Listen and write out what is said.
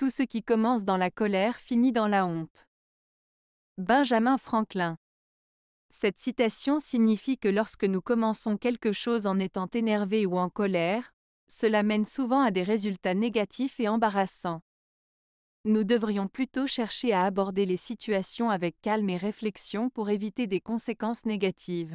Tout ce qui commence dans la colère finit dans la honte. Benjamin Franklin. Cette citation signifie que lorsque nous commençons quelque chose en étant énervés ou en colère, cela mène souvent à des résultats négatifs et embarrassants. Nous devrions plutôt chercher à aborder les situations avec calme et réflexion pour éviter des conséquences négatives.